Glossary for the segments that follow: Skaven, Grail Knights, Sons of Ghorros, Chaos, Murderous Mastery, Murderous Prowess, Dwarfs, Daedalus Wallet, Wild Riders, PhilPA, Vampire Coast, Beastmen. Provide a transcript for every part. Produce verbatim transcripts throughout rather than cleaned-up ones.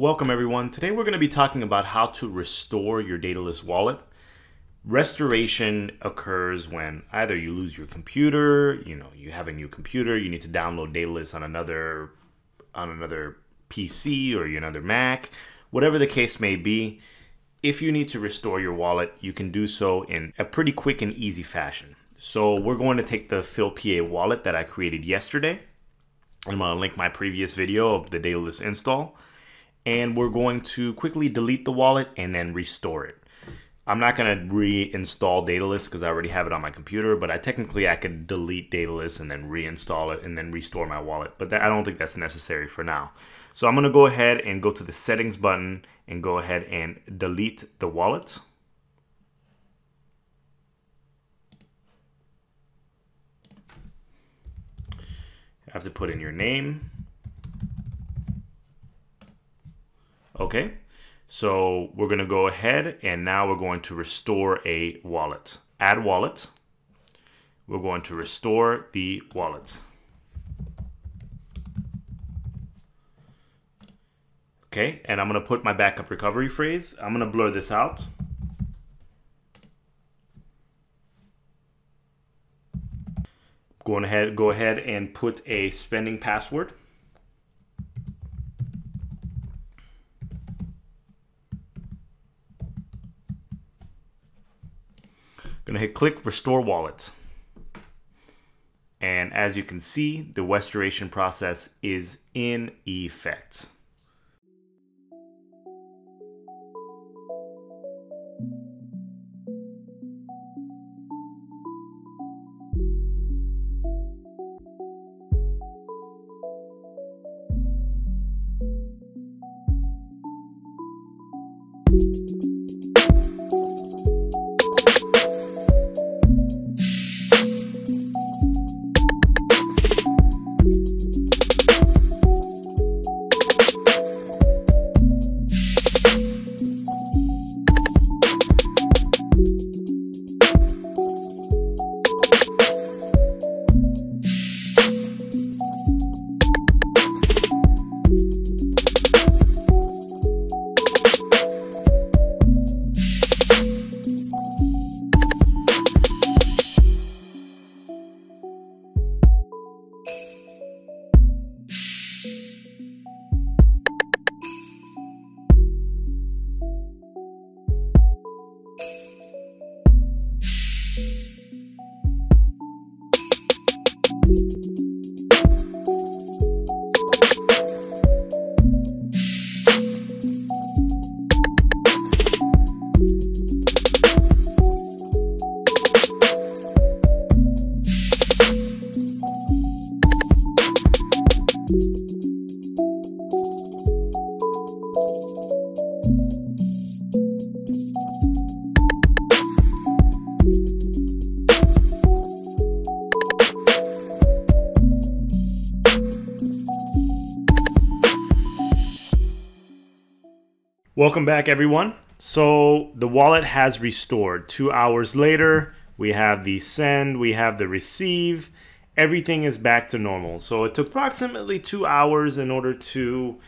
Welcome everyone. Today we're going to be talking about how to restore your Daedalus wallet. Restoration occurs when either you lose your computer, you know, you have a new computer, you need to download Daedalus on another on another P C or another Mac, whatever the case may be. If you need to restore your wallet, you can do so in a pretty quick and easy fashion. So we're going to take the PhilPA wallet that I created yesterday. I'm going to link my previous video of the Daedalus install. And we're going to quickly delete the wallet and then restore it. I'm not going to reinstall Daedalus because I already have it on my computer, but I technically I could delete Daedalus and then reinstall it and then restore my wallet. But that, I don't think that's necessary for now. So I'm going to go ahead and go to the settings button and go ahead and delete the wallet. You have to put in your name. Okay, so we're gonna go ahead and now we're going to restore a wallet. Add wallet. We're going to restore the wallet. Okay, and I'm gonna put my backup recovery phrase. I'm gonna blur this out. Going ahead, go ahead and put a spending password. Gonna hit click restore wallet, and as you can see, the restoration process is in effect. Welcome back everyone. So the wallet has restored. Two hours later, we have the send, we have the receive, everything is back to normal. So it took approximately two hours in order to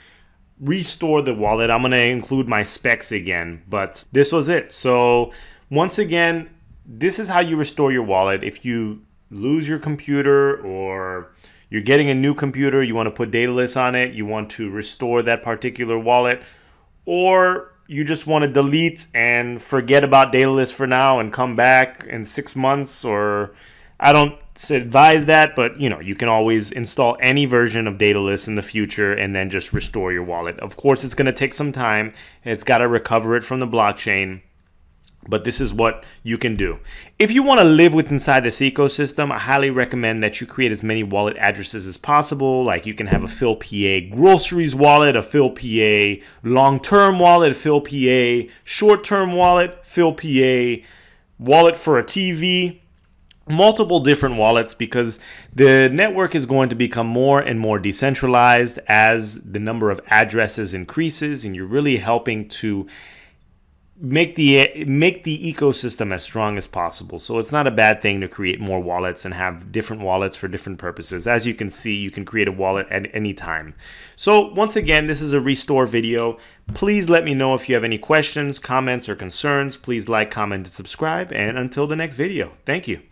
restore the wallet. I'm gonna include my specs again, but this was it. So once again, this is how you restore your wallet. If you lose your computer or you're getting a new computer, you wanna put Daedalus on it, you want to restore that particular wallet, or you just want to delete and forget about Daedalus for now and come back in six months, or I don't advise that, but you know, you can always install any version of Daedalus in the future and then just restore your wallet. Of course, it's going to take some time and it's got to recover it from the blockchain, but this is what you can do. If you want to live with inside this ecosystem, I highly recommend that you create as many wallet addresses as possible. Like you can have a PhilPA groceries wallet, a PhilPA long-term wallet, a PhilPA short-term wallet, PhilPA wallet for a T V, multiple different wallets, because the network is going to become more and more decentralized as the number of addresses increases, and you're really helping to make the make the ecosystem as strong as possible. So it's not a bad thing to create more wallets and have different wallets for different purposes. As you can see, you can create a wallet at any time. So once again, this is a restore video. Please let me know if you have any questions, comments, or concerns. Please like, comment, and subscribe. And until the next video, thank you.